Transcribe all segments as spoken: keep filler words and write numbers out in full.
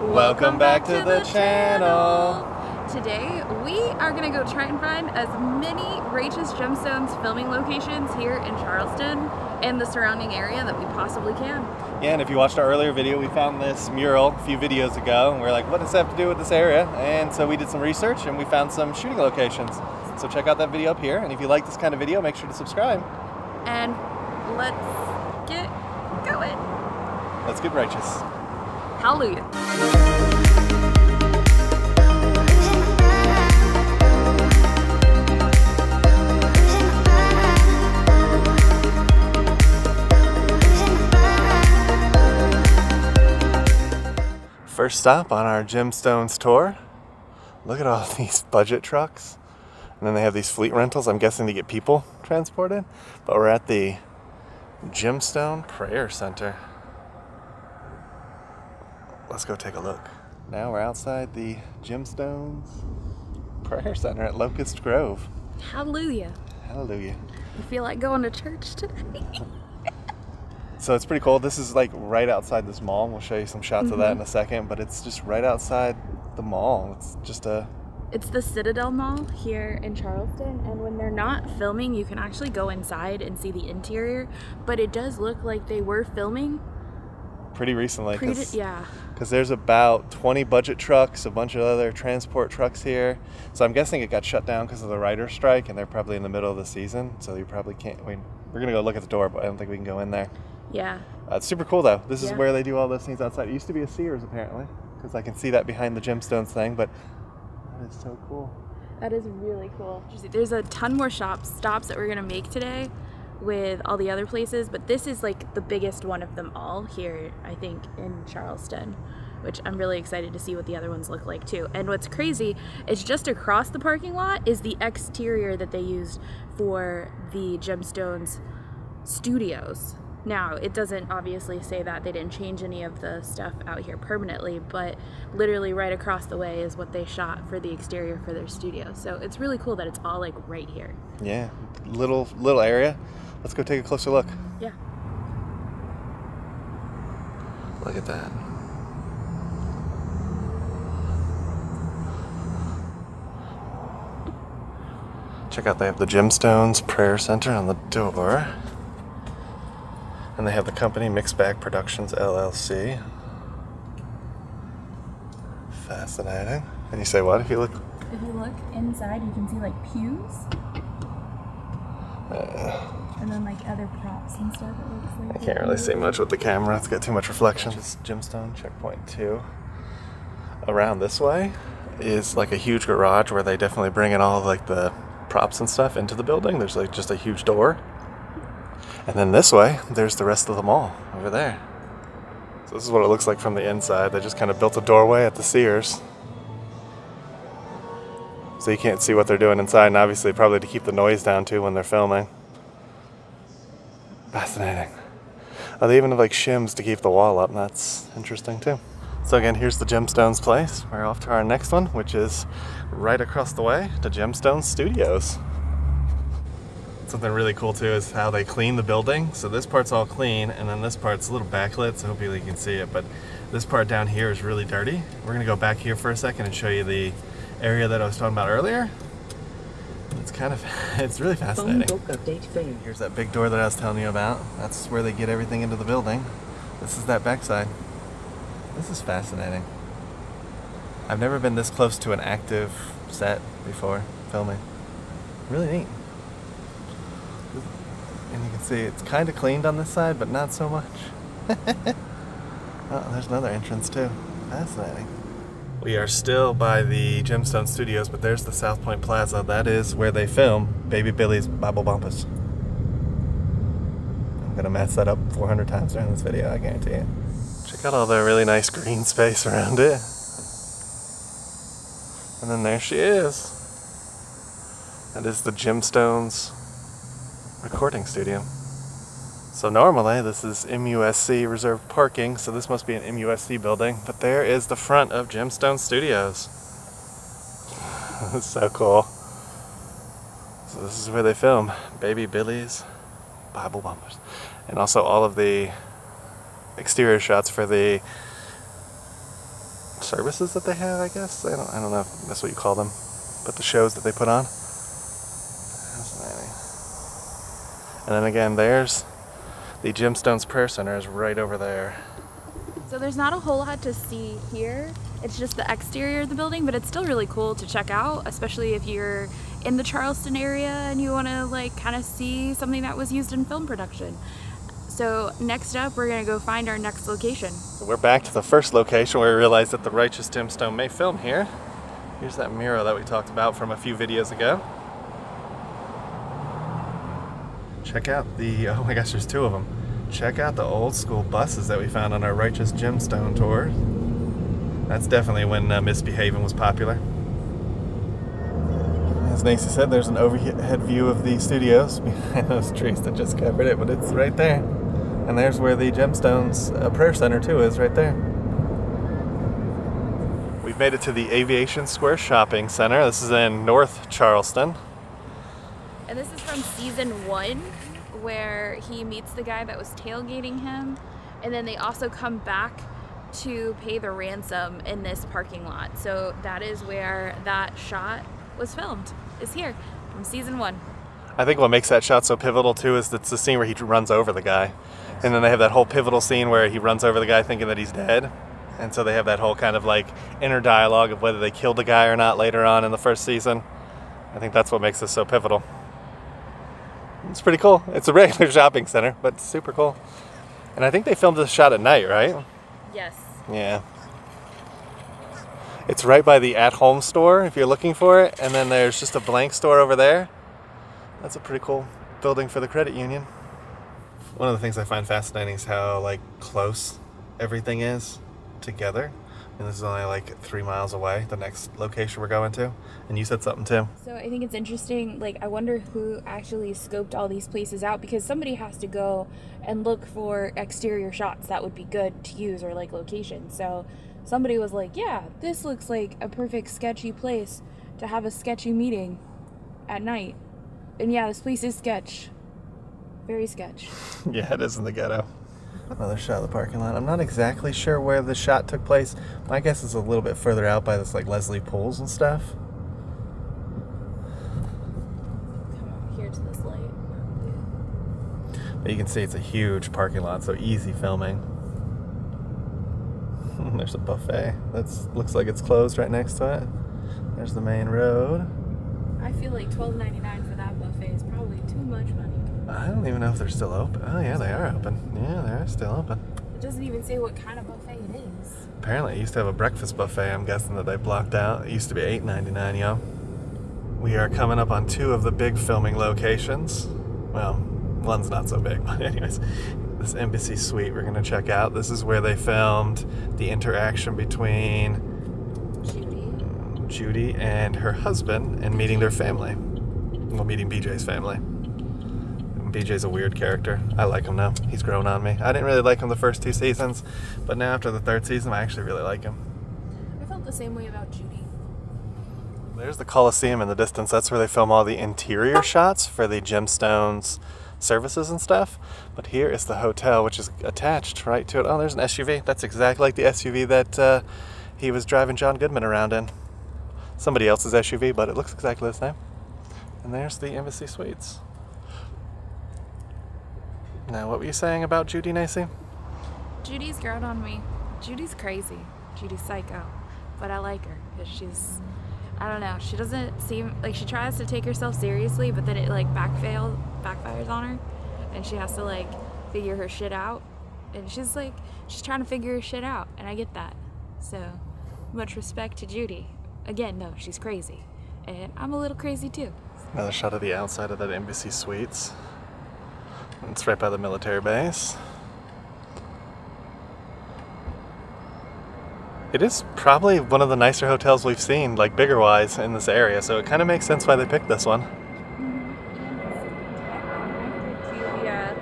Welcome back to the channel. Today we are gonna go try and find as many Righteous Gemstones filming locations here in Charleston and the surrounding area that we possibly can. Yeah, and if you watched our earlier video, we found this mural a few videos ago and we we're like, what does it have to do with this area? And so we did some research and we found some shooting locations. So check out that video up here, and if you like this kind of video, make sure to subscribe. And let's get going. Let's get righteous. Hallelujah. First stop on our Gemstones tour. Look at all these budget trucks. And then they have these fleet rentals, I'm guessing to get people transported. But we're at the Gemstone Prayer Center. Let's go take a look. Now we're outside the Gemstones Prayer Center at Locust Grove. Hallelujah. Hallelujah. You feel like going to church today? So it's pretty cool. This is like right outside this mall. We'll show you some shots mm-hmm. of that in a second, but it's just right outside the mall. It's just a... It's the Citadel Mall here in Charleston, and when they're not filming, you can actually go inside and see the interior, but it does look like they were filming pretty recently. Pretty, cause, yeah. Because there's about twenty budget trucks, a bunch of other transport trucks here. So I'm guessing it got shut down because of the writer's strike, and they're probably in the middle of the season. So you probably can't. I mean, we're gonna go look at the door, but I don't think we can go in there. Yeah. Uh, it's super cool though. This yeah. is where they do all those things outside. It used to be a Sears apparently, because I can see that behind the Gemstones thing. But that is so cool. That is really cool. There's a ton more shops stops that we're gonna make today with all the other places, but this is like the biggest one of them all here, I think, in Charleston, which I'm really excited to see what the other ones look like too. And what's crazy is just across the parking lot is the exterior that they used for the Gemstones studios. Now, it doesn't obviously say that they didn't change any of the stuff out here permanently, but literally right across the way is what they shot for the exterior for their studio. So it's really cool that it's all like right here. Yeah, little little area. Let's go take a closer look. Yeah. Look at that. Check out, they have the Gemstones Prayer Center on the door. And they have the company Mixed Bag Productions, L L C. Fascinating. And you say what? If you look... If you look inside, you can see like pews. Uh. And then like other props and stuff. It looks like I can't really see much with the camera. It's got too much reflection. Just Gemstone checkpoint two. Around this way is like a huge garage where they definitely bring in all of like the props and stuff into the building. There's like just a huge door. And then this way, there's the rest of the mall over there. So this is what it looks like from the inside. They just kind of built a doorway at the Sears. So you can't see what they're doing inside, and obviously probably to keep the noise down too when they're filming. Fascinating. Oh, they even have like shims to keep the wall up, and that's interesting too. So again, here's the Gemstones place. We're off to our next one, which is right across the way to Gemstone Studios. Something really cool too is how they clean the building. So this part's all clean, and then this part's a little backlit, so hopefully you can see it, but this part down here is really dirty. We're gonna go back here for a second and show you the area that I was talking about earlier. It's kind of, it's really fascinating. Here's that big door that I was telling you about. That's where they get everything into the building. This is that backside. This is fascinating. I've never been this close to an active set before filming. Really neat. And you can see it's kind of cleaned on this side, but not so much. Oh, there's another entrance too. Fascinating. We are still by the Gemstone Studios, but there's the South Point Plaza. That is where they film Baby Billy's Bible Bumpus. I'm gonna match that up four hundred times during this video, I guarantee it. Check out all the really nice green space around it. And then there she is. That is the Gemstones recording studio. So normally this is M U S C reserved parking, so this must be an M U S C building, but there is the front of Gemstone Studios. That's so cool. So this is where they film Baby Billy's Bible Bumpers. And also all of the exterior shots for the services that they have, I guess. I don't, I don't know if that's what you call them, but the shows that they put on. Fascinating. And then again, there's the Gemstones Prayer Center is right over there. So there's not a whole lot to see here. It's just the exterior of the building, but it's still really cool to check out, especially if you're in the Charleston area and you want to like kind of see something that was used in film production. So next up, we're going to go find our next location. So we're back to the first location where we realized that the Righteous Gemstone may film here. Here's that mural that we talked about from a few videos ago. Check out the, oh my gosh, there's two of them. Check out the old school buses that we found on our Righteous Gemstone tour. That's definitely when uh, Misbehaving was popular. As Nancy said, there's an overhead view of the studios behind those trees that just covered it, but it's right there. And there's where the Gemstones uh, Prayer Center too is, right there. We've made it to the Aviation Square Shopping Center. This is in North Charleston. And this is from season one, where he meets the guy that was tailgating him, and then they also come back to pay the ransom in this parking lot. So that is where that shot was filmed, is here from season one. I think what makes that shot so pivotal too is that's the scene where he runs over the guy, and then they have that whole pivotal scene where he runs over the guy thinking that he's dead, and so they have that whole kind of like inner dialogue of whether they killed the guy or not later on in the first season. I think that's what makes this so pivotal. It's pretty cool. It's a regular shopping center, but super cool. And I think they filmed this shot at night, right? Yes. Yeah. It's right by the at-home store if you're looking for it, and then there's just a blank store over there. That's a pretty cool building for the credit union. One of the things I find fascinating is how like close everything is together. And this is only like three miles away, the next location we're going to. And you said something too. So I think it's interesting, like I wonder who actually scoped all these places out, because somebody has to go and look for exterior shots that would be good to use, or like locations. So somebody was like, yeah, this looks like a perfect sketchy place to have a sketchy meeting at night. And yeah, this place is sketch. Very sketch. Yeah, it is in the ghetto. Another shot of the parking lot. I'm not exactly sure where the shot took place. My guess is a little bit further out by this like Leslie Pools and stuff. Come over here to this light. But you can see it's a huge parking lot, so easy filming. There's a buffet. That's looks like it's closed right next to it. There's the main road. I feel like twelve ninety-nine for that buffet is probably too much money. I don't even know if they're still open. Oh yeah, they are open. Yeah, they are still open. It doesn't even say what kind of buffet it is. Apparently it used to have a breakfast buffet, I'm guessing, that they blocked out. It used to be eight ninety-nine, y'all. We are coming up on two of the big filming locations. Well, one's not so big, but anyways. This Embassy Suite we're gonna check out. This is where they filmed the interaction between Judy, Judy and her husband, and meeting their family. Well, meeting B J's family. B J's a weird character. I like him now. He's grown on me. I didn't really like him the first two seasons, but now after the third season, I actually really like him. I felt the same way about Judy. There's the Coliseum in the distance. That's where they film all the interior shots for the Gemstones services and stuff. But here is the hotel, which is attached right to it. Oh, there's an S U V. That's exactly like the S U V that uh, he was driving John Goodman around in. Somebody else's S U V, but it looks exactly the same. And there's the Embassy Suites. Now, what were you saying about Judy, Nacy? Judy's grown on me. Judy's crazy. Judy's psycho. But I like her because she's, I don't know, she doesn't seem, like she tries to take herself seriously, but then it like backfails, backfires on her, and she has to like figure her shit out. And she's like, she's trying to figure her shit out, and I get that. So, much respect to Judy. Again, no, she's crazy. And I'm a little crazy too. Another shot of the outside of that Embassy Suites. It's right by the military base. It is probably one of the nicer hotels we've seen, like bigger wise, in this area, so it kind of makes sense why they picked this one. Mm-hmm. Yeah.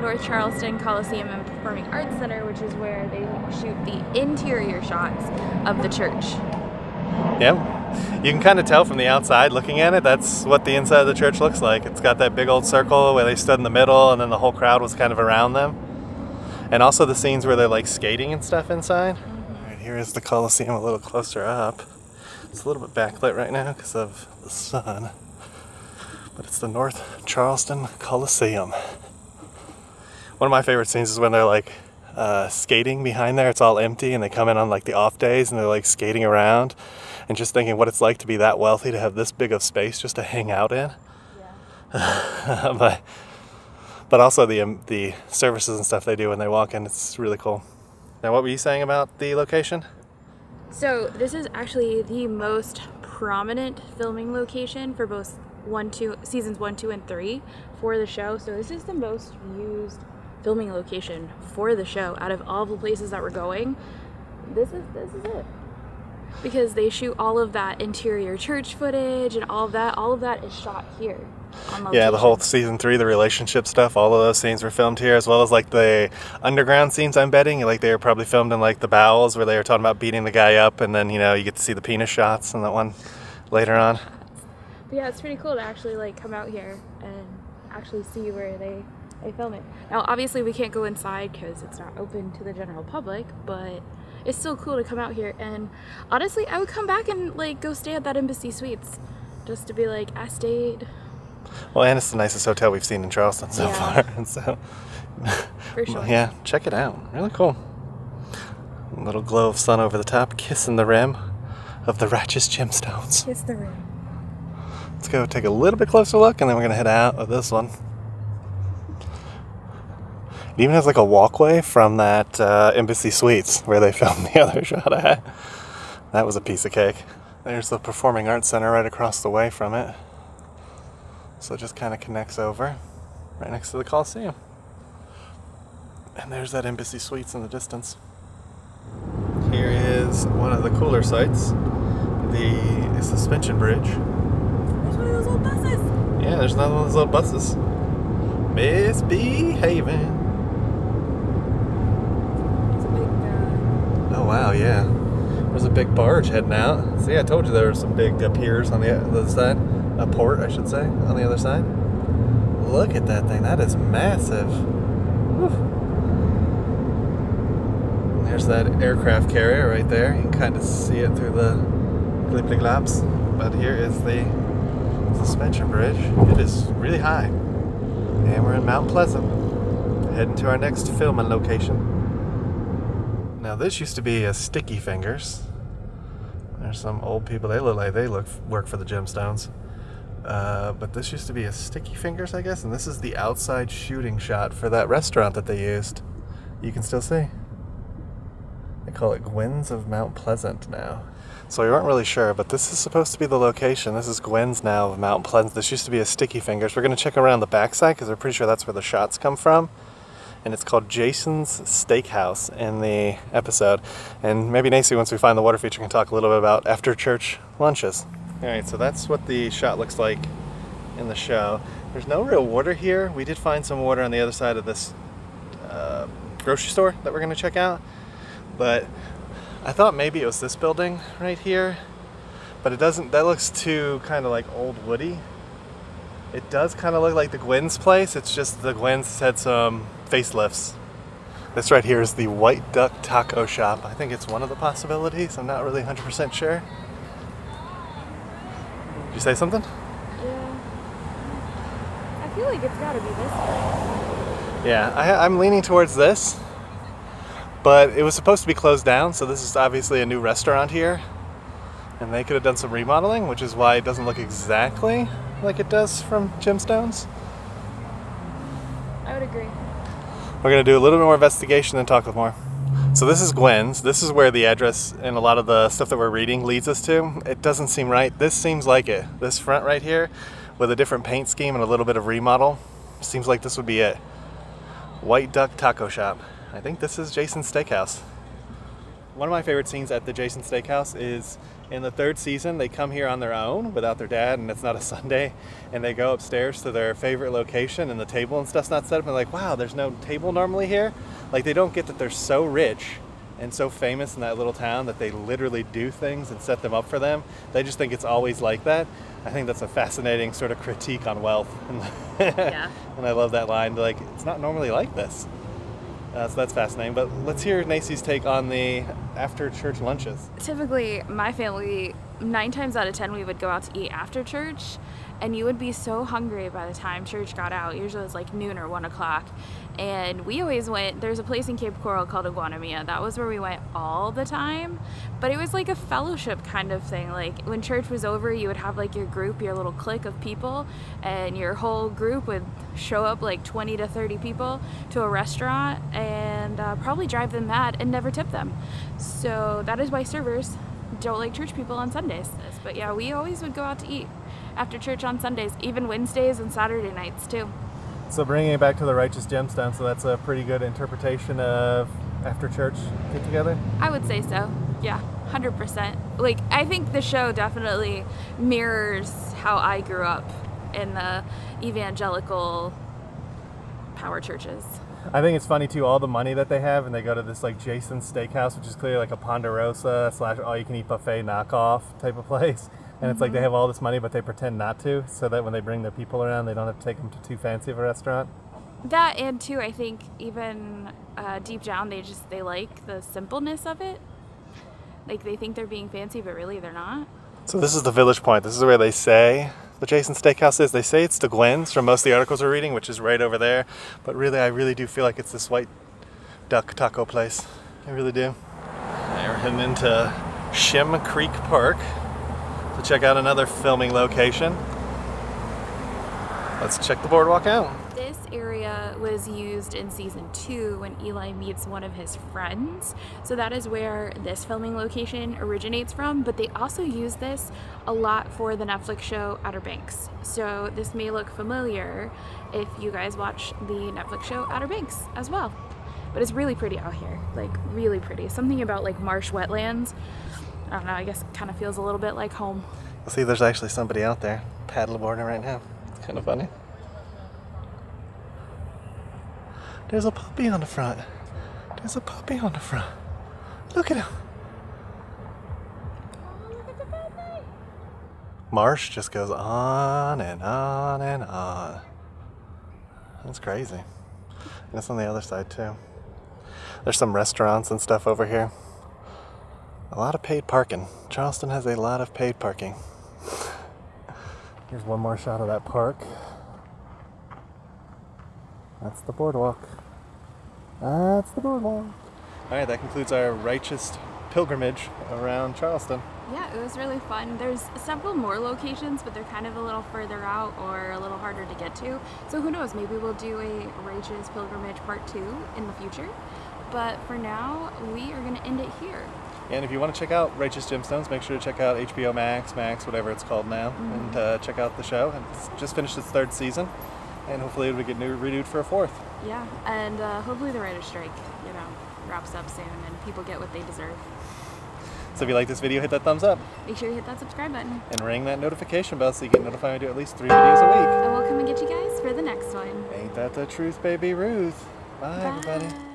North Charleston Coliseum and Performing Arts Center, which is where they shoot the interior shots of the church. Yeah. You can kind of tell from the outside looking at it, that's what the inside of the church looks like. It's got that big old circle where they stood in the middle, and then the whole crowd was kind of around them. And also the scenes where they're like skating and stuff inside. Mm-hmm. All right, And here is the Coliseum a little closer up. It's a little bit backlit right now because of the sun. But it's the North Charleston Coliseum. One of my favorite scenes is when they're like uh, skating behind there. It's all empty and they come in on like the off days and they're like skating around and just thinking what it's like to be that wealthy to have this big of space just to hang out in. Yeah. but, but also the, um, the services and stuff they do when they walk in. It's really cool. Now, what were you saying about the location? So this is actually the most prominent filming location for both one, two, seasons one, two, and three for the show. So this is the most used filming location for the show out of all the places that we're going. This is, this is it. Because they shoot all of that interior church footage and all of that. All of that is shot here. Yeah, the whole season three, the relationship stuff, all of those scenes were filmed here, as well as like the underground scenes, I'm betting. Like they were probably filmed in like the bowels where they were talking about beating the guy up, and then, you know, you get to see the penis shots and that one later on. But yeah, it's pretty cool to actually like come out here and actually see where they, they film it. Now, obviously we can't go inside because it's not open to the general public, but it's still cool to come out here. And honestly, I would come back and like go stay at that Embassy Suites just to be like, I stayed. Well, and it's the nicest hotel we've seen in Charleston so yeah. far, and so For sure. yeah, check it out. Really cool. A little glow of sun over the top, kissing the rim of the Righteous Gemstones. Kiss the rim. Let's go take a little bit closer look, and then we're gonna head out of this one. It even has like a walkway from that uh, Embassy Suites where they filmed the other shot at. That was a piece of cake. There's the Performing Arts Center right across the way from it. So it just kind of connects over right next to the Coliseum. And there's that Embassy Suites in the distance. Here is one of the cooler sites, the suspension bridge. There's one of those old buses. Yeah, there's another one of those old buses. Misbehaving. It's a big guy. Oh, wow, yeah. There's a big barge heading out. See, I told you there were some big uh, piers on the other side. A port, I should say, on the other side. Look at that thing. That is massive. Whew. There's that aircraft carrier right there. You can kind of see it through the glip-glip-glops. But here is the suspension bridge. It is really high. And we're in Mount Pleasant, heading to our next filming location. Now, this used to be a Sticky Fingers. There's some old people. They look like they look work for the Gemstones. Uh, but this used to be a Sticky Fingers, I guess, and this is the outside shooting shot for that restaurant that they used. You can still see. They call it Gwynn's of Mount Pleasant now. So we weren't really sure, but this is supposed to be the location. This is Gwynn's now of Mount Pleasant. This used to be a Sticky Fingers. We're going to check around the backside because we're pretty sure that's where the shots come from. And it's called Jason's Steakhouse in the episode. And maybe Nacy, once we find the water feature, can talk a little bit about after church lunches. All right, so that's what the shot looks like in the show. There's no real water here. We did find some water on the other side of this uh, grocery store that we're gonna check out. But I thought maybe it was this building right here, but it doesn't, that looks too kind of like old woody. It does kind of look like the Gwynn's place. It's just the Gwynn's had some facelifts. This right here is the White Duck Taco Shop. I think it's one of the possibilities. I'm not really one hundred percent sure. Did you say something? Yeah. I feel like it's gotta be this place. Yeah, I, I'm leaning towards this, but it was supposed to be closed down, so this is obviously a new restaurant here, and they could have done some remodeling, which is why it doesn't look exactly like it does from Gemstones. I would agree. We're gonna do a little bit more investigation and talk with more. So this is Gwynn's. This is where the address and a lot of the stuff that we're reading leads us to. It doesn't seem right. This seems like it. This front right here with a different paint scheme and a little bit of remodel. Seems like this would be it. White Duck Taco Shop. I think this is Jason's Steakhouse. One of my favorite scenes at the Jason's Steakhouse is in the third season. They come here on their own without their dad, and it's not a Sunday, and they go upstairs to their favorite location, and the table and stuff's not set up, and they're like, wow, there's no table normally here. Like, they don't get that they're so rich and so famous in that little town that they literally do things and set them up for them. They just think it's always like that. I think that's a fascinating sort of critique on wealth. Yeah. And I love that line, like, it's not normally like this. Uh, so that's fascinating. But let's hear Nacy's take on the after church lunches? Typically, my family, nine times out of ten, we would go out to eat after church, and you would be so hungry by the time church got out. Usually it was like noon or one o'clock. And we always went, there's a place in Cape Coral called Iguana Mia. That was where we went all the time. But it was like a fellowship kind of thing. Like when church was over, you would have like your group, your little clique of people, and your whole group would show up, like twenty to thirty people, to a restaurant and uh, probably drive them mad and never tip them. So that is why servers don't like church people on Sundays. But yeah, we always would go out to eat after church on Sundays, even Wednesdays and Saturday nights too. So bringing it back to the Righteous Gemstones, so that's a pretty good interpretation of after church get together? I would say so, yeah, one hundred percent. Like, I think the show definitely mirrors how I grew up in the evangelical power churches. I think it's funny too, all the money that they have, and they go to this like Jason's Steakhouse, which is clearly like a Ponderosa slash all-you-can-eat buffet knockoff type of place. And it's like they have all this money, but they pretend not to, so that when they bring their people around, they don't have to take them to too fancy of a restaurant. That, and too, I think even uh, deep down, they just, they like the simpleness of it. Like, they think they're being fancy, but really they're not. So this is the Village Point. This is where they say the Jason's Steakhouse is. They say it's the Gwynn's from most of the articles we're reading, which is right over there. But really, I really do feel like it's this White Duck Taco place. I really do. Now we're heading into Shem Creek Park to check out another filming location. Let's check the boardwalk out. This area was used in season two when Eli meets one of his friends. So that is where this filming location originates from, but they also use this a lot for the Netflix show Outer Banks. So this may look familiar if you guys watch the Netflix show Outer Banks as well. But it's really pretty out here, like really pretty. Something about like marsh wetlands. I don't know, I guess it kind of feels a little bit like home. You'll see there's actually somebody out there paddleboarding right now. It's kind of funny. There's a puppy on the front. There's a puppy on the front. Look at him. Oh, look at the puppy. Marsh just goes on and on and on. That's crazy. And it's on the other side too. There's some restaurants and stuff over here. A lot of paid parking. Charleston has a lot of paid parking. Here's one more shot of that park. That's the boardwalk. That's the boardwalk. All right, that concludes our righteous pilgrimage around Charleston. Yeah, it was really fun. There's several more locations, but they're kind of a little further out or a little harder to get to. So who knows, maybe we'll do a righteous pilgrimage part two in the future. But for now, we are gonna end it here. And if you want to check out Righteous Gemstones, make sure to check out H B O Max, Max, whatever it's called now, mm-hmm. and uh, check out the show. It's just finished its third season, and hopefully it'll get new, renewed for a fourth. Yeah, and uh, hopefully the writer's strike, you know, wraps up soon and people get what they deserve. So if you like this video, hit that thumbs up. Make sure you hit that subscribe button. And ring that notification bell so you get notified when we do at least three videos a week. And we'll come and get you guys for the next one. Ain't that the truth, baby Ruth? Bye, Bye. everybody.